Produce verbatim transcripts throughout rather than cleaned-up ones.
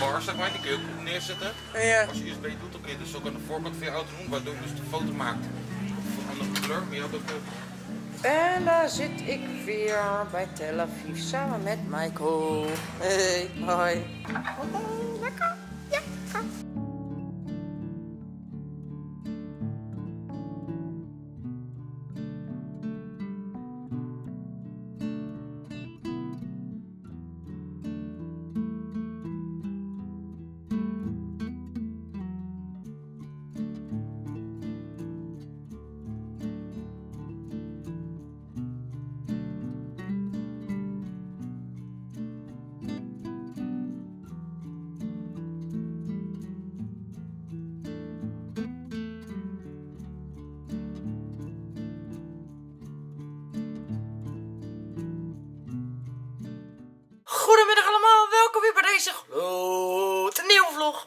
bar zeg maar, die kun je ook neerzetten. Ja. Als je U S B doet, dan kun je dus ook aan de voorkant van je auto doen, waardoor je dus de foto maakt. Of een andere kleur, maar je had ook... En daar zit ik weer bij Tel Aviv samen met Michael. Hey, hoi. Hallo, lekker. Ja, lekker.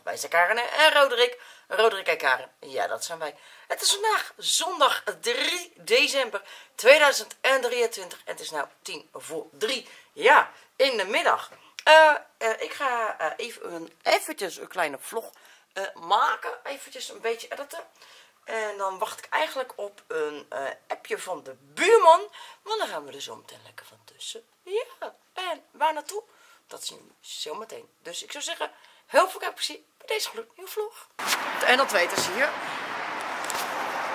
Wij zijn Carin en Roderick. Roderick en Carin, ja dat zijn wij. Het is vandaag zondag drie december tweeduizend drieëntwintig. En het is nu tien voor drie. Ja, in de middag. Uh, uh, ik ga uh, even een, eventjes een kleine vlog uh, maken. Eventjes een beetje editen. En dan wacht ik eigenlijk op een uh, appje van de buurman. Want dan gaan we er zo meteen lekker van tussen. Ja, en waar naartoe? Dat zien we zo meteen. Dus ik zou zeggen... Heel veel plezier bij deze gloednieuwe vlog. En dat weten ze hier.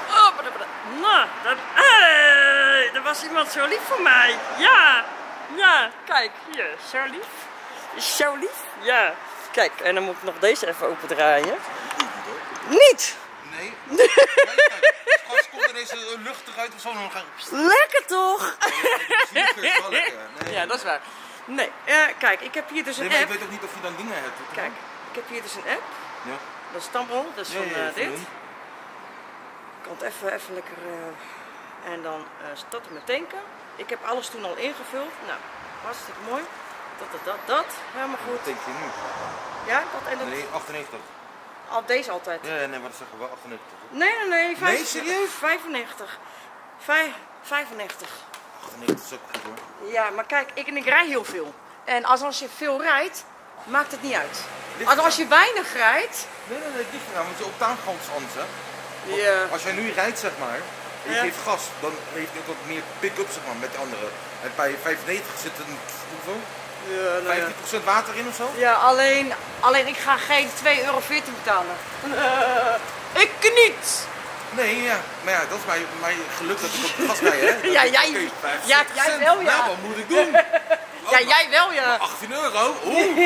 Oh, bada, bada. Nou, dat, hey, dat was iemand zo lief voor mij. Ja, ja, kijk, hier, zo lief. Zo lief? Ja. Kijk, en dan moet ik nog deze even opendraaien. Niet! Nee. Nee, kijk, straks komt er deze lucht eruit of zo. Lekker toch? Ja, dat is waar. Nee, uh, kijk, ik heb hier dus een nee, app. Ik weet ook niet of je dan dingen hebt. Kijk, doen. Ik heb hier dus een app. Ja. Dat is Tampon, dat is ja, van ja, uh, dit. Doen. Ik kan het even, even lekker... Uh, en dan uh, starten met tanken. Ik heb alles toen al ingevuld. Nou, hartstikke mooi. Dat, dat, dat, dat. Helemaal goed. Wat tank je nu? Ja, dat en dat. Nee, achtennegentig. Al deze altijd. Ja, nee, maar dat zeggen we achtennegentig. Nee, nee, nee. vijfennegentig. Nee, serieus? vijfennegentig. vijfennegentig. Nee, dat is ook goed hoor. Ja, maar kijk, ik, ik rij heel veel. En als, als je veel rijdt, maakt het niet uit. Als, als je weinig rijdt... Nee, nee, nee, niet gedaan, want je optaan gewoon anders hè. Ja. Als jij nu rijdt, zeg maar, en je geeft gas, dan heeft je ook wat meer pick-up zeg maar, met de anderen. En bij vijfennegentig zit een... hoeveel? Ja, nou ja. vijftien procent water in of zo? Ja, alleen, alleen ik ga geen twee euro veertien betalen. Uh, ik niet! Nee, ja. Maar ja, dat is mijn, mijn geluk dat ik op de gas rij, hè? Ja, jij, okay, ja, jij wel, ja. Nou, wat moet ik doen? Oh, ja, jij wel, ja. achttien euro? Oeh.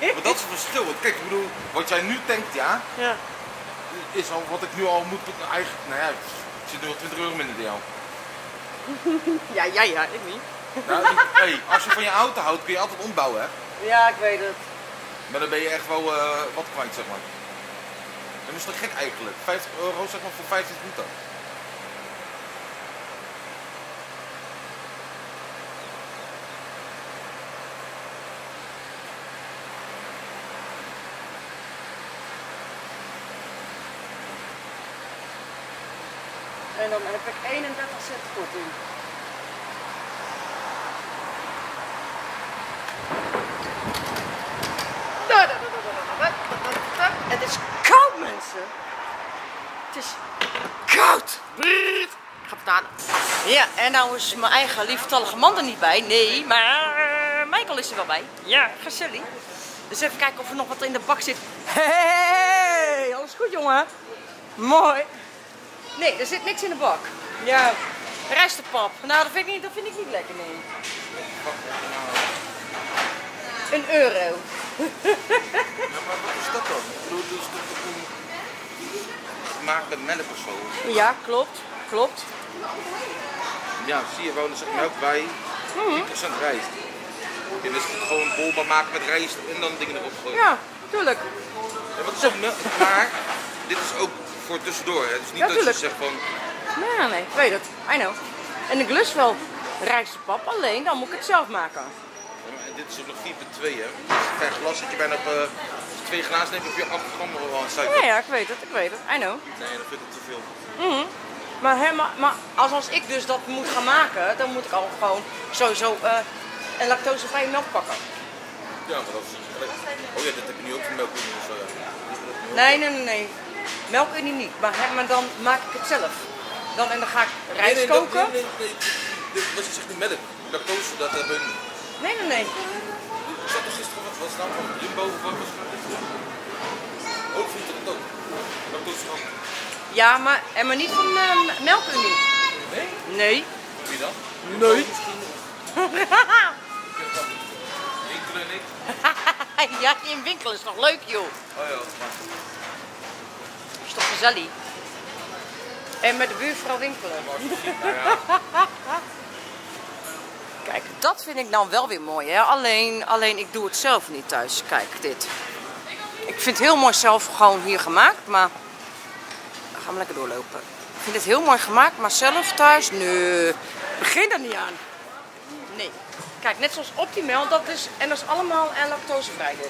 Maar dat is een verschil. Want kijk, ik bedoel, wat jij nu tankt, ja, ja. Is al wat ik nu al moet... Eigenlijk, nou ja, ik zit nu al twintig euro minder dan jou. Ja, jij, ja, ja. Ik niet. Nou, ik, hey, als je van je auto houdt, kun je altijd ombouwen, hè? Ja, ik weet het. Maar dan ben je echt wel uh, wat kwijt, zeg maar. Dat is toch gek eigenlijk? vijftig euro zeg maar voor vijftig minuten. En dan heb ik eenendertig cent korting. Het is koud, mensen. Het is koud. Ik ga betalen. Ja, en nou is mijn eigen lieftallige man er niet bij. Nee, maar Michael is er wel bij. Ja, gezellig. Dus even kijken of er nog wat in de bak zit. Hey, alles goed, jongen? Mooi. Nee, er zit niks in de bak. Ja, rijstepap. Nou, dat vind ik niet, dat vind ik niet lekker, nee. Een euro. Ja, maar wat is dat dan? Ik bedoel, dus dat is een... gemaakt met melk of zo. Ja, klopt. Klopt. Ja, zie je wel, er zit melk bij, tien procent rijst. En dus gewoon een bol maken met rijst en dan dingen erop gooien. Ja, tuurlijk. Ja, wat is dat? Maar dit is ook voor tussendoor. Het is niet ja, dat tuurlijk. Je zegt van... Nee, nee, ik weet het. I know. En ik lust wel rijstepap, alleen dan moet ik het zelf maken. Dit is nog vier punt twee hè. Krijg je last dat je bijna op uh, twee glazen neemt op je acht gram suiker. Ja, ja, ik weet het, ik weet het. I know. Nee, dat vind ik te veel. Mm-hmm. Maar, hè, maar, maar als, als ik dus dat moet gaan maken, dan moet ik al gewoon sowieso uh, een lactosevrije melk pakken. Ja, maar dat is... Oh ja, dat heb je nu ook van Melkunie of zo. Ja. Nee, nee, nee, nee. Melkunie niet. Maar, hè, maar dan maak ik het zelf. Dan, en dan ga ik rijst nee, nee, koken. Nee, nee, nee, nee. Wat je zegt niet melk. Dat posten, dat hebben we niet. Nee, nee, nee. Ik zat er gisteren wat was nou van Jumbo of wat was het? Ook vindt het ook. Dat post van. Ja, maar, en maar niet van uh, Melkunie. Nee? Nee. Wie dan? Nee. nee. Winkelen niet. Ja, in winkelen is nog leuk, joh. Oh ja, maar. Is toch gezellig? En met de buurvrouw winkelen. Kijk, dat vind ik nou wel weer mooi, hè. Alleen, alleen ik doe het zelf niet thuis. Kijk, dit. Ik vind het heel mooi zelf gewoon hier gemaakt, maar... We gaan lekker doorlopen. Ik vind het heel mooi gemaakt, maar zelf thuis? Nee, begin er niet aan. Nee. Kijk, net zoals Optimel, dat is... En dat is allemaal en lactosevrij, dit.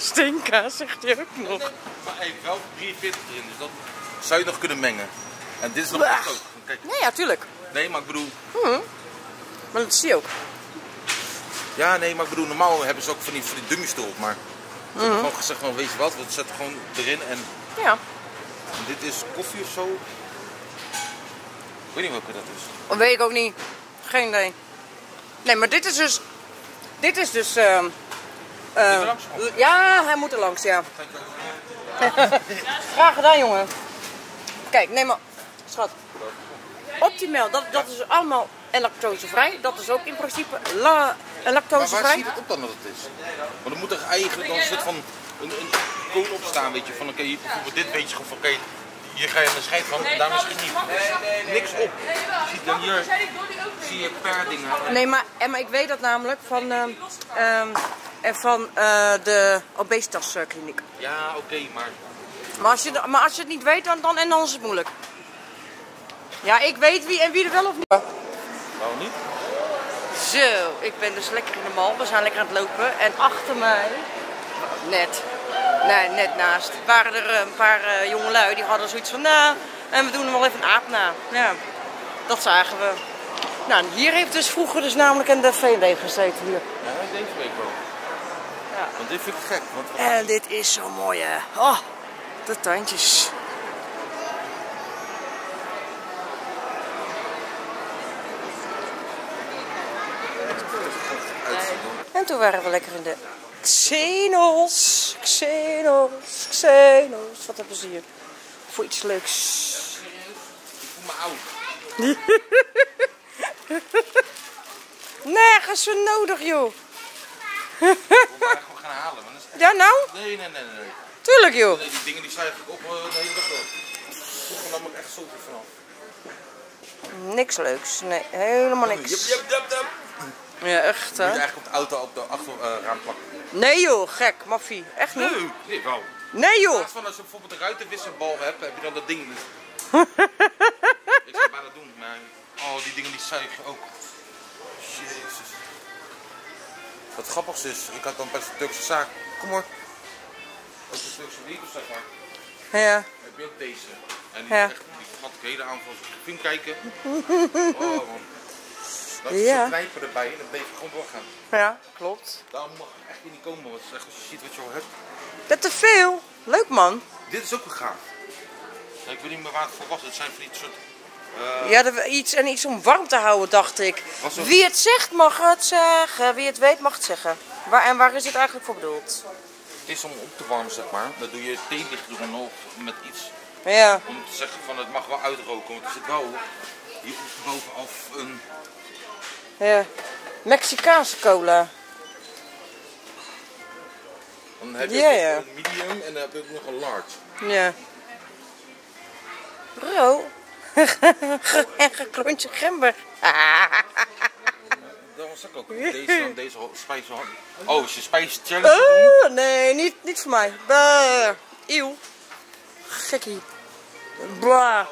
Stinka, zegt hij ook nog. Maar hij heeft wel drieënveertig erin, dus dat zou je nog kunnen mengen. En dit is nog echt ook. Kijk. Nee, ja, tuurlijk. Nee, maar ik bedoel... Hmm. Maar dat zie je ook. Ja, nee, maar ik bedoel, normaal hebben ze ook van die, van die dummies erop, maar... Ze hebben gewoon gezegd, van, weet je wat, we zetten gewoon erin en... Ja. En dit is koffie of zo. Ik weet niet welke dat is. Dat weet ik ook niet. Geen idee. Nee, maar dit is dus... Dit is dus... Uh... Uh, ja, hij moet er langs, ja. Graag gedaan, jongen. Kijk, nee maar, schat. Optimel, dat, dat is allemaal lactosevrij. Dat is ook in principe la, lactosevrij. Maar waar ziet het op dan dat het is? Want er moet er eigenlijk dan een soort van een, een kool op staan, weet je. Van oké, okay, bijvoorbeeld dit weet je van oké, okay, hier ga je aan de schijf van en daar misschien niet. Niks op. Je ziet dan hier, zie je paar dingen. Nee, maar, maar ik weet dat namelijk van... Um, um, En van uh, de obesitaskliniek. Ja, oké, okay, maar... Maar als, je, maar als je het niet weet, dan, dan, en dan is het moeilijk. Ja, ik weet wie en wie er wel of niet. Waarom niet? Zo, ik ben dus lekker in de mal. We zijn lekker aan het lopen. En achter mij... Net. Nee, net naast. Waren er een paar uh, jongelui die hadden zoiets van... Nou, en we doen hem wel even een aap na. Ja, dat zagen we. Nou, hier heeft dus vroeger dus namelijk een V en D gezeten hier. Ja, deze week wel. Ja. Want dit vind ik gek. Want en dit is zo mooi, hè. Oh, de tandjes. En toen waren we lekker in de Xenos. Xenos, Xenos. Wat hebben ze hier? Voor iets leuks. Ik voel me oud. Nergens zo nodig, joh. Ik wil maar gewoon gaan halen. Maar echt... Ja, nou? Nee, nee, nee, nee. Tuurlijk, joh. Nee, die dingen die zuig ik op de hele dag door. Vroeger nam ik echt zoveel vanaf. Niks leuks. Nee, helemaal niks. Jup, jup, jup, jup. Ja, echt, hè? Je moet eigenlijk op de auto op de achterraam uh, plakken. Nee, joh. Gek. Maffie. Echt niet. Nee, nee, wauw. Nee, joh. In plaats van als je bijvoorbeeld een ruitenwisselbal hebt, heb je dan dat ding. Dus... ik zou bijna doen, maar... Oh, die dingen die zuigen ook. Jezus. Wat grappigste is, ik had dan best een Turkse zaak. Kom hoor. Ook de Turkse winkel, zeg maar. Ja. Dan heb je ook deze. En die, ja. Echt, die had ik hele avond van zijn film kijken. Oh man. Dat is ja. Zo'n knijper erbij en dan bleef ik gewoon doorgaan. Ja, klopt. Daarom mag ik echt niet komen, want als je ziet wat je al hebt. Dat te veel. Leuk man. Dit is ook een gaaf. Ik weet niet meer waar het voor was. Het zijn van die soort... Uh, ja, iets en iets om warm te houden, dacht ik. Alsof... Wie het zegt, mag het zeggen. Wie het weet, mag het zeggen. Waar, en waar is dit eigenlijk voor bedoeld? Het is om op te warmen, zeg maar. Dan doe je thee dicht doen of met iets. Ja. Om te zeggen van het mag wel uitroken, want er zit wel hier bovenaf een... Ja. Mexicaanse cola. Dan heb je ja, ja. een medium en dan heb je ook nog een large. Ja. Bro. En geklontje gember. Dat was ook. Deze, deze spijs. Oh, is je spijs challenge? Oh, nee, niet, niet voor mij. Eeuw. Gekkie. Bla.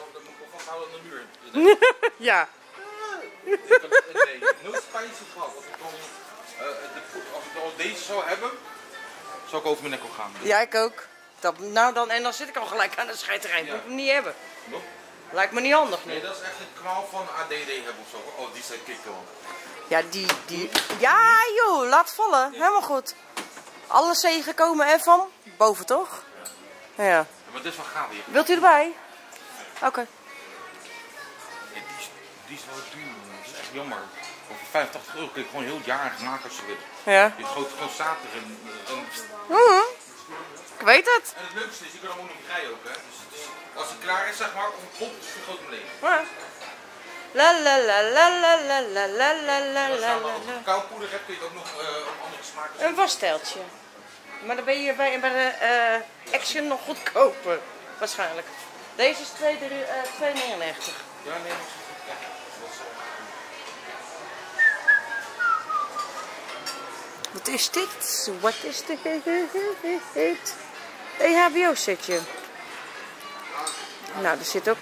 Ja. Nee, nooit spijs gehad. Als ik al deze zou hebben, zou ik over mijn nek op gaan. Ja, ik ook. Dat, nou dan, en dan zit ik al gelijk aan de scheiterij. Ja. Moet ik hem niet hebben. Nog? Lijkt me niet handig nu. Nee, dat is echt een knal van A D D hebben of zo. Oh, die zijn kikkel. Ja, die, die. Ja, joh, laat vallen. Helemaal goed. Alles tegenkomen en van boven, toch? Ja. Ja. Maar dit is wel gaaf hier. Wilt u erbij? Oké. Okay. Ja, die, die is wel duur. Dat is echt jammer. Voor vijfentachtig euro kun je gewoon heel jarig maken als je wilt. Ja. Je gooit gewoon zaterdag in. En... Mm-hmm. Ik weet het. En het leukste is, je kan hem ook nog rijden ook, hè. Dus, dus als het klaar is, zeg maar, of een pop, is het groot probleem. Ja. La la la la la la la la la la la. Als je koupoeder hebt, kun je het ook nog uh, op andere smaken zetten. Een wassteeltje. Maar dan ben je bij, bij de uh, Action nog goedkoper, waarschijnlijk. Deze is twee negenennegentig. Uh, ja, nee, maar zo goed. Ja, dat is zo. Wat is dit? Wat is dit? E H B O-setje. Nou, er zit ook...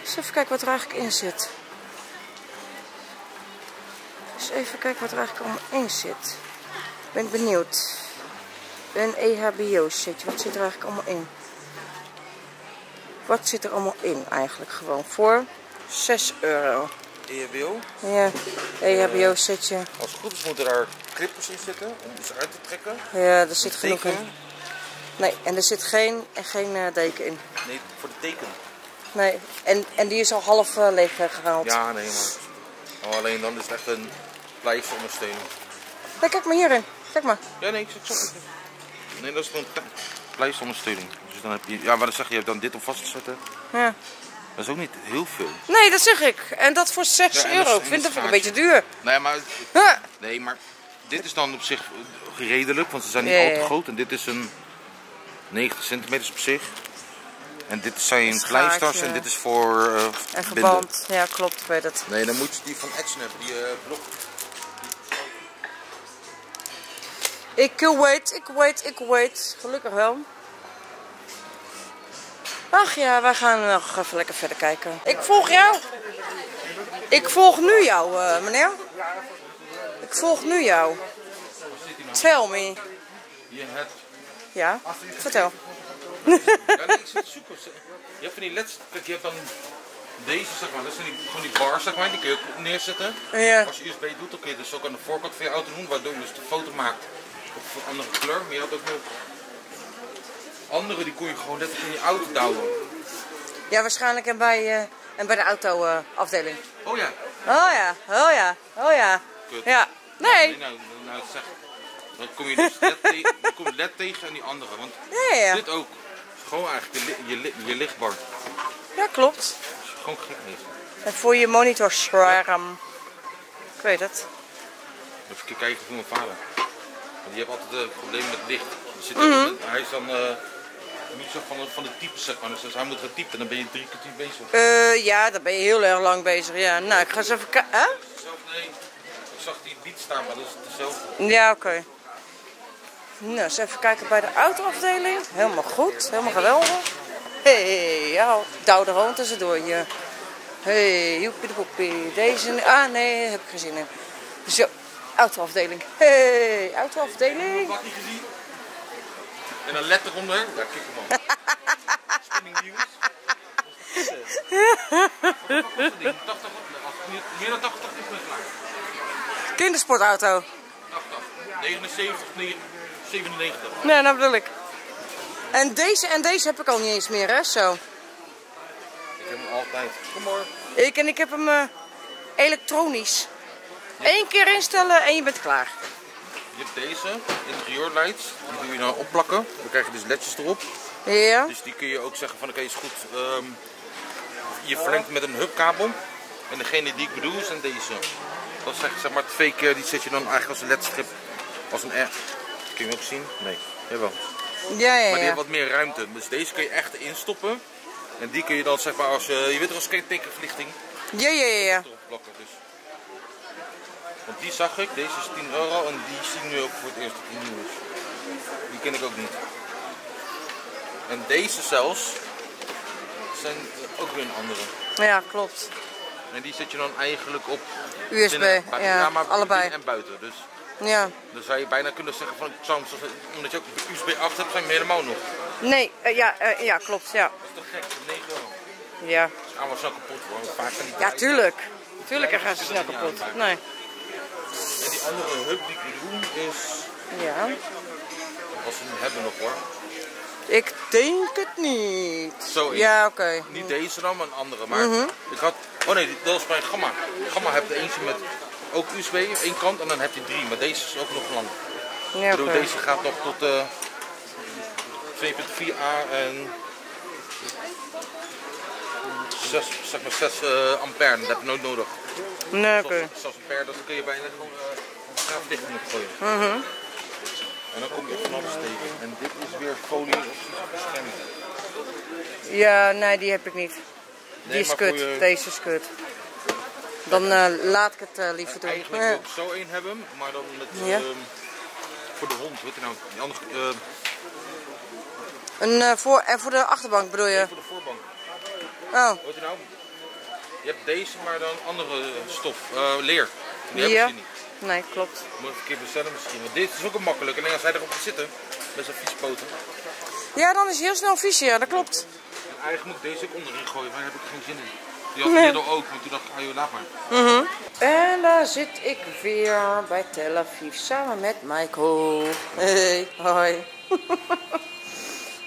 Eens even kijken wat er eigenlijk in zit. Eens even kijken wat er eigenlijk allemaal in zit. Ik ben benieuwd. Een E H B O-setje. Wat zit er eigenlijk allemaal in? Wat zit er allemaal in eigenlijk gewoon? Voor zes euro. E H B O? Ja, E H B O-setje. Uh, als het goed is moeten daar krippels in zitten om ze uit te trekken. Ja, er zit genoeg in. Nee, en er zit geen, geen deken in. Nee, voor de teken. Nee, en, en die is al half uh, leeg gehaald. Ja, nee man. Oh, alleen dan is het echt een pleisterondersteuning. Nee, kijk maar hierin. Kijk maar. Ja, nee, ik zit zo. Nee, dat is gewoon pleisterondersteuning. Dus dan heb je, ja, maar dan zeg je, je hebt dan dit om vast te zetten. Ja. Dat is ook niet heel veel. Nee, dat zeg ik. En dat voor zes euro. Ik vind dat een beetje duur. Nee, maar... Huh. Nee, maar dit is dan op zich redelijk, want ze zijn niet ja, al te ja. groot. En dit is een negentig centimeter op zich. En dit zijn kleisters en dit is voor uh, en verband, binden. Ja klopt, ik weet het. Nee, dan moet je die van Action hebben, die uh, blok. Ik uh, wait, ik wait, ik wait. Gelukkig wel. Ach ja, wij gaan nog even lekker verder kijken. Ik volg jou. Ik volg nu jou, uh, meneer. Ik volg nu jou. Tell me. Je hebt... Ja, vertel. Ja, nee, ik zit te zoeken. Je hebt van die leds, kijk, je hebt dan deze, zeg maar, dat zijn die, gewoon die bars, zeg maar, die kun je ook neerzetten. Ja. Als je U S B doet, dan kun je dus ook aan de voorkant van je auto doen, waardoor je dus de foto maakt op een andere kleur. Maar je had ook nog andere, die kon je gewoon letterlijk in je auto douwen. Ja, waarschijnlijk en bij, uh, en bij de autoafdeling. Uh, oh ja. Oh ja, oh ja, oh ja. Kut. Ja, nee. Nou, nou, nou, zeg, dan kom je dus led, te dan kom je led tegen en die andere, want ja, ja. Dit ook. Gewoon eigenlijk je, je, je lichtbar. Ja, klopt. Gewoon gek niet. En voor je monitorscherm. Ik weet het. Even kijken voor mijn vader. Want die heeft altijd uh, problemen met licht. Zit mm -hmm. met, hij is dan uh, niet zo van, van de type, zeg maar. Dus hij moet gaan typen, dan ben je drie kwartier bezig. Uh, ja, dan ben je heel erg lang bezig. Ja, nou, ik ga eens even kijken. Huh? Nee, ik zag die biet staan, maar dat is dezelfde. Ja, oké. Okay. Nou, eens even kijken bij de autoafdeling. Helemaal goed, helemaal geweldig. Hé, hey, ja, douw er gewoon tussendoor hier. Hé, hey, joepie de poepie. Deze, ah nee, heb ik geen zin in. Zo, autoafdeling. Hé, hey, autoafdeling. Ik heb niet gezien. En dan let eronder. Ja, kijk hem al. Spinning nieuws. Meer dan tachtig is het klaar. Kindersportauto. negenenzeventig, negenennegentig. Nee, dat bedoel ik. En deze en deze heb ik al niet eens meer, hè? Zo. Ik heb hem altijd. Kom maar. Ik en ik heb hem uh, elektronisch. Ja. Eén keer instellen en je bent klaar. Je hebt deze, interieurlights. Die doe je nou opplakken. Dan krijg je dus ledjes erop. Ja. Dus die kun je ook zeggen van oké, is goed. Um, je verlengt met een hubkabel. En degene die ik bedoel is en deze. Dat is zeg maar twee keer, die zet je dan eigenlijk als een ledstrip. Als een R. Kun je hem ook zien? Nee, jawel. Ja, ja, ja. Maar die heeft wat meer ruimte. Dus deze kun je echt instoppen. En die kun je dan zeg maar als je... Je weet toch als tekenverlichting? Ja, ja, ja. ja. Dus. Want die zag ik. Deze is tien euro en die zie ik nu ook voor het eerst op de nieuws. Die ken ik ook niet. En deze zelfs zijn ook weer een andere. Ja, klopt. En die zet je dan eigenlijk op... U S B, binnen, ja, ja maar allebei. En buiten, dus... Ja. Dan zou je bijna kunnen zeggen van, omdat je ook U S B acht hebt, zijn we helemaal nog. Nee, uh, ja, uh, ja, klopt, ja. Dat is toch gek, negen euro. ja. Het is allemaal zo kapot, hoor. Vaak van die ja, tuurlijk. Tuurlijk, er gaan ze snel kapot. Nee. En die andere hub die ik doe is... Ja. Als we hem hebben nog, hoor. Ik denk het niet. Zo, ja, oké. Okay. Niet deze dan, maar een andere. Maar mm-hmm. ik had... Oh nee, dat is bij Gamma. Gamma heb je eentje met ook U S B op één kant en dan heb je drie. Maar deze is ook nog lang. Ja, okay. Deze gaat nog tot uh, twee komma vier A en... zes, zeg maar zes uh, ampère, dat heb je nooit nodig. Nee, oké. Okay. zes ampère, dat kun je bijna gewoon uh, een straat dicht moeten gooien. Mm-hmm. En dan kom je vanaf steken. En dit is weer folie of bescherming. Ja, nee, die heb ik niet. Die nee, is kut, je... deze is kut. Dan uh, laat ik het uh, liever doen. Eigenlijk wil ik zo één hebben, maar dan met... Ja. Uh, voor de hond, weet je nou, die andere... Uh... Een, uh, voor, en voor de achterbank bedoel je? Nee, voor de voorbank. Oh. Weet je nou, je hebt deze, maar dan andere stof, uh, leer. Die ja. heb je niet. Nee, klopt. Moet ik een keer bestellen misschien, want dit is ook een makkelijk. En als hij erop gaat zitten, met zijn fietspoten. Ja, dan is hij heel snel vies, ja, dat klopt. En eigenlijk moet ik deze ook onderin gooien, maar daar heb ik geen zin in. Die had nee. ook, maar toen dacht ik, ah joh, laat maar. Mm-hmm. En daar zit ik weer bij Tel Aviv, samen met Michael. Hey, hoi.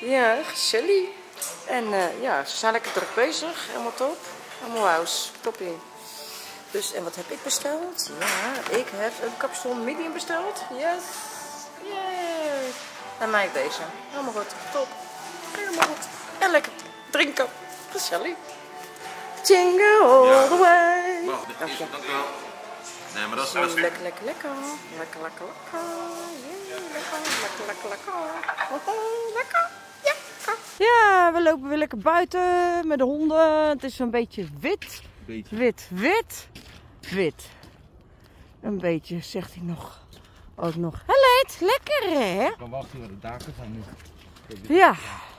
Ja, gezellig. En uh, ja, ze zijn lekker druk bezig, helemaal top. Helemaal house, toppie. Dus, en wat heb ik besteld? Ja, ik heb een kapsel medium besteld. Yes. Yay. En mij deze. Helemaal goed, top. Helemaal goed. En lekker drinken. Gezellig. Jingle all the way. Ja, dank je. Nee, maar dat is lekker, lekker, lekker, lekker. Lekker, lekker, lekker. Yeah, lekker, lekker, lekker. Lekker. Ja, lekker. Ja, we lopen weer lekker buiten met de honden. Het is een beetje wit. Beetje. Wit, wit, wit. Een beetje, zegt hij nog. Ook nog. Hij leidt lekker, hè? Dan wachten we de daken zijn nu. Ja,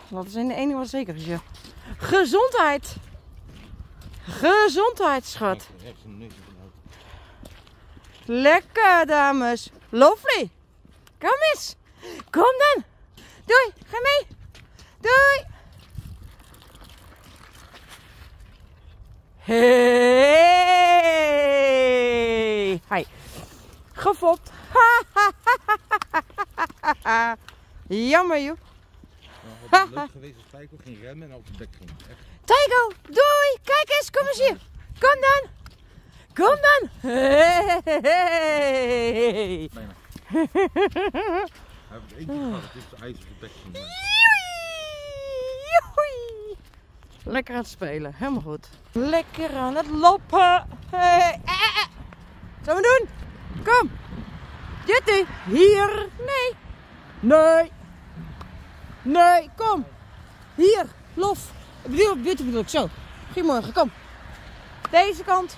dat is in de ene wat zeker is. Gezondheid. Gezondheid, schat. Lekker, dames. Lovely. Kom eens. Kom dan. Doei. Ga mee. Doei. Hey. Hi. Gefopt. Jammer, joh. Het is leuk geweest als Tycho ging remmen en op de dek ging. Tycho, doei! Kijk eens, kom eens hier! Kom dan! Kom dan! Hey. Bijna. Hij heeft één keer gehad, het is de ijs op de dek ging. Joei! Lekker aan het spelen, helemaal goed. Lekker aan het lopen! Hey. Zullen we doen? Kom! Dit hier! Nee! Nee! Nee, kom. Hier, lof. Ik bedoel, Beauty bedoel ik, zo. Goedemorgen, kom. Deze kant.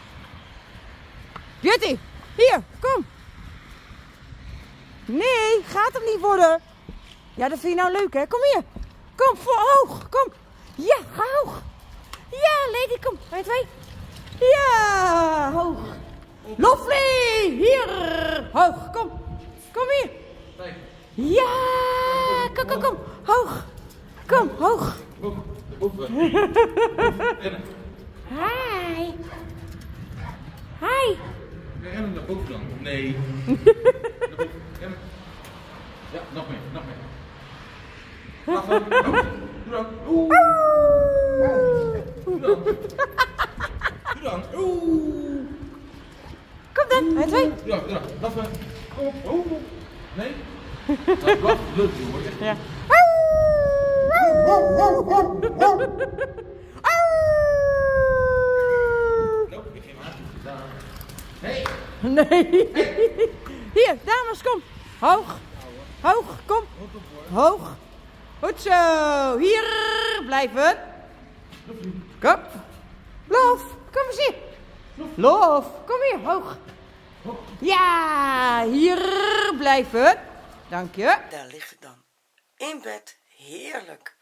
Beauty, hier, kom. Nee, gaat hem niet worden. Ja, dat vind je nou leuk, hè? Kom hier. Kom, voor hoog, kom. Ja, ga hoog. Ja, Lady, kom. Bij twee. Ja, hoog. Lovely, hier. Hoog, kom. Kom hier. Ja, kom, kom, kom. Hoog. Kom, hoog. Hi. Hi. Rennen naar boven dan. Nee. Ja, nog meer, nog meer. Nog meer. Doe dan. Oeh. Doe dan. Doe dan. Oeh. Kom dan. Hij twee. Ja, ja. Nog meer. Kom. Oeh. Nee. Dat is blad, bloed, hoor. Ja. Nope, ik geef haar gedaan. Nee. Nee. Hier, dames, kom. Hoog. Hoog, kom. Hoog. Goed zo. Hier blijven. Kom. Lof. Kom eens hier. Lof. Kom hier, hoog. Ja, hier blijven. Dank je. Daar lig ik dan. In bed. Heerlijk.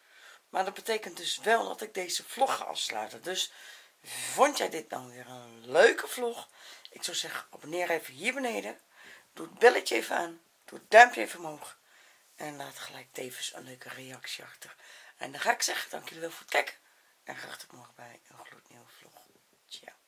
Maar dat betekent dus wel dat ik deze vlog ga afsluiten. Dus vond jij dit nou weer een leuke vlog? Ik zou zeggen, abonneer even hier beneden. Doe het belletje even aan. Doe het duimpje even omhoog. En laat gelijk tevens een leuke reactie achter. En dan ga ik zeggen, dank jullie wel voor het kijken. En hartelijk welkom bij een gloednieuwe vlog. Ciao.